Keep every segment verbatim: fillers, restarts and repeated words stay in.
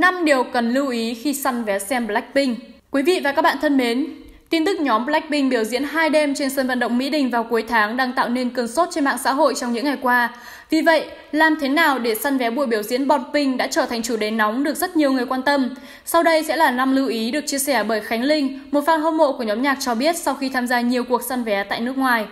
năm điều cần lưu ý khi săn vé xem Blackpink. Quý vị và các bạn thân mến, tin tức nhóm Blackpink biểu diễn hai đêm trên sân vận động Mỹ Đình vào cuối tháng đang tạo nên cơn sốt trên mạng xã hội trong những ngày qua. Vì vậy, làm thế nào để săn vé buổi biểu diễn Born Pink đã trở thành chủ đề nóng được rất nhiều người quan tâm. Sau đây sẽ là năm lưu ý được chia sẻ bởi Khánh Linh, một fan hâm mộ của nhóm nhạc cho biết sau khi tham gia nhiều cuộc săn vé tại nước ngoài.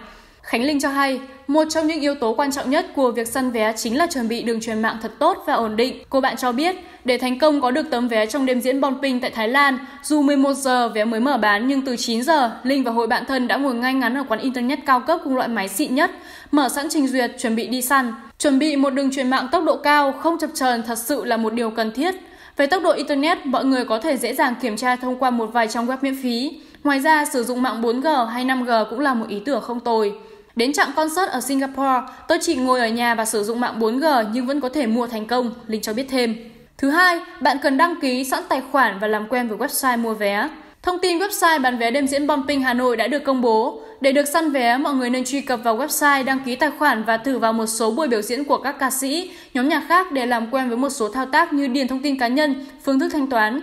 Khánh Linh cho hay, một trong những yếu tố quan trọng nhất của việc săn vé chính là chuẩn bị đường truyền mạng thật tốt và ổn định. Cô bạn cho biết, để thành công có được tấm vé trong đêm diễn Born Pink tại Thái Lan, dù mười một giờ vé mới mở bán nhưng từ chín giờ, Linh và hội bạn thân đã ngồi ngay ngắn ở quán internet cao cấp cùng loại máy xịn nhất, mở sẵn trình duyệt chuẩn bị đi săn. Chuẩn bị một đường truyền mạng tốc độ cao, không chập chờn thật sự là một điều cần thiết. Về tốc độ internet, mọi người có thể dễ dàng kiểm tra thông qua một vài trang web miễn phí. Ngoài ra, sử dụng mạng bốn G hay năm G cũng là một ý tưởng không tồi. Đến chặng concert ở Singapore, tôi chỉ ngồi ở nhà và sử dụng mạng bốn G nhưng vẫn có thể mua thành công, Linh cho biết thêm. Thứ hai, bạn cần đăng ký sẵn tài khoản và làm quen với website mua vé. Thông tin website bán vé đêm diễn Born Pink Hà Nội đã được công bố. Để được săn vé, mọi người nên truy cập vào website, đăng ký tài khoản và thử vào một số buổi biểu diễn của các ca sĩ, nhóm nhạc khác để làm quen với một số thao tác như điền thông tin cá nhân, phương thức thanh toán.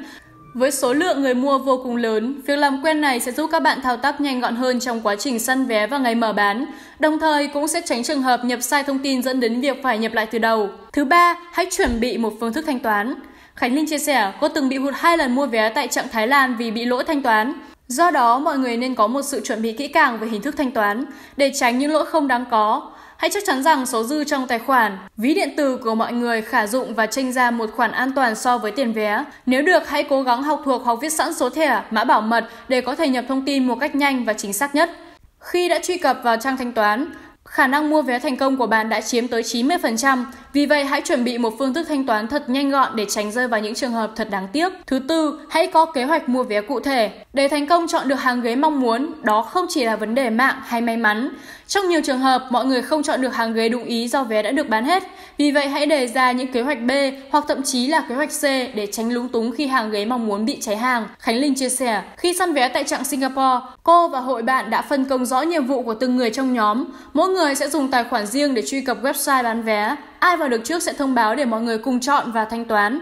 Với số lượng người mua vô cùng lớn, việc làm quen này sẽ giúp các bạn thao tác nhanh gọn hơn trong quá trình săn vé và ngày mở bán, đồng thời cũng sẽ tránh trường hợp nhập sai thông tin dẫn đến việc phải nhập lại từ đầu. Thứ ba, hãy chuẩn bị một phương thức thanh toán. Khánh Linh chia sẻ, cô từng bị hụt hai lần mua vé tại chặng Thái Lan vì bị lỗi thanh toán. Do đó, mọi người nên có một sự chuẩn bị kỹ càng về hình thức thanh toán để tránh những lỗi không đáng có. Hãy chắc chắn rằng số dư trong tài khoản, ví điện tử của mọi người khả dụng và chênh ra một khoản an toàn so với tiền vé. Nếu được, hãy cố gắng học thuộc hoặc viết sẵn số thẻ, mã bảo mật để có thể nhập thông tin một cách nhanh và chính xác nhất. Khi đã truy cập vào trang thanh toán, khả năng mua vé thành công của bạn đã chiếm tới chín mươi phần trăm, vì vậy hãy chuẩn bị một phương thức thanh toán thật nhanh gọn để tránh rơi vào những trường hợp thật đáng tiếc. Thứ tư, hãy có kế hoạch mua vé cụ thể. Để thành công chọn được hàng ghế mong muốn, đó không chỉ là vấn đề mạng hay may mắn. Trong nhiều trường hợp, mọi người không chọn được hàng ghế đúng ý do vé đã được bán hết. Vì vậy hãy đề ra những kế hoạch B hoặc thậm chí là kế hoạch C để tránh lúng túng khi hàng ghế mong muốn bị cháy hàng. Khánh Linh chia sẻ, khi săn vé tại chặng Singapore, cô và hội bạn đã phân công rõ nhiệm vụ của từng người trong nhóm. Mỗi người sẽ dùng tài khoản riêng để truy cập website bán vé. Ai vào được trước sẽ thông báo để mọi người cùng chọn và thanh toán.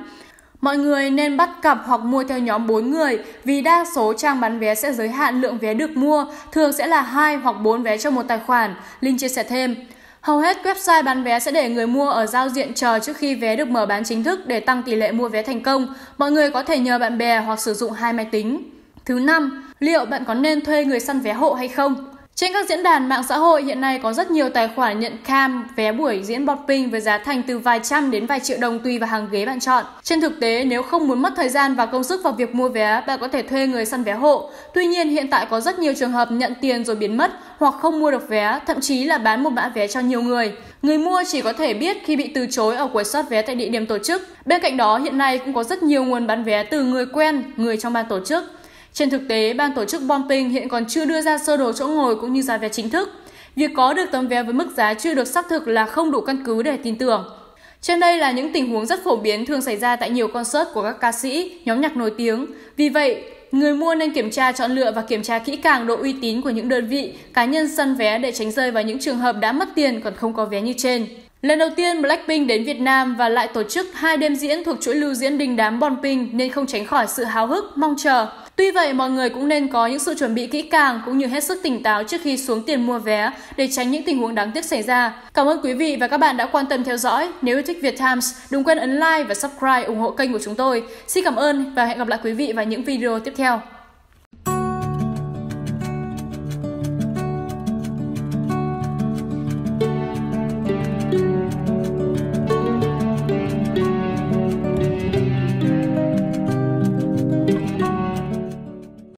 Mọi người nên bắt cặp hoặc mua theo nhóm bốn người vì đa số trang bán vé sẽ giới hạn lượng vé được mua, thường sẽ là hai hoặc bốn vé trong một tài khoản, Linh chia sẻ thêm. Hầu hết website bán vé sẽ để người mua ở giao diện chờ trước khi vé được mở bán chính thức để tăng tỷ lệ mua vé thành công. Mọi người có thể nhờ bạn bè hoặc sử dụng hai máy tính. Thứ năm, liệu bạn có nên thuê người săn vé hộ hay không? Trên các diễn đàn mạng xã hội hiện nay có rất nhiều tài khoản nhận cam vé buổi diễn Born Pink với giá thành từ vài trăm đến vài triệu đồng tùy vào hàng ghế bạn chọn. Trên thực tế, nếu không muốn mất thời gian và công sức vào việc mua vé, bạn có thể thuê người săn vé hộ. Tuy nhiên, hiện tại có rất nhiều trường hợp nhận tiền rồi biến mất hoặc không mua được vé, thậm chí là bán một mã vé cho nhiều người. Người mua chỉ có thể biết khi bị từ chối ở quầy soát vé tại địa điểm tổ chức. Bên cạnh đó, hiện nay cũng có rất nhiều nguồn bán vé từ người quen, người trong ban tổ chức. Trên thực tế, ban tổ chức Born Pink hiện còn chưa đưa ra sơ đồ chỗ ngồi cũng như giá vé chính thức. Việc có được tấm vé với mức giá chưa được xác thực là không đủ căn cứ để tin tưởng. Trên đây là những tình huống rất phổ biến thường xảy ra tại nhiều concert của các ca sĩ, nhóm nhạc nổi tiếng. Vì vậy, người mua nên kiểm tra chọn lựa và kiểm tra kỹ càng độ uy tín của những đơn vị, cá nhân săn vé để tránh rơi vào những trường hợp đã mất tiền còn không có vé như trên. Lần đầu tiên Blackpink đến Việt Nam và lại tổ chức hai đêm diễn thuộc chuỗi lưu diễn đình đám Born Pink nên không tránh khỏi sự háo hức, mong chờ. Tuy vậy, mọi người cũng nên có những sự chuẩn bị kỹ càng cũng như hết sức tỉnh táo trước khi xuống tiền mua vé để tránh những tình huống đáng tiếc xảy ra. Cảm ơn quý vị và các bạn đã quan tâm theo dõi. Nếu yêu thích VietTimes, đừng quên ấn like và subscribe ủng hộ kênh của chúng tôi. Xin cảm ơn và hẹn gặp lại quý vị vào những video tiếp theo.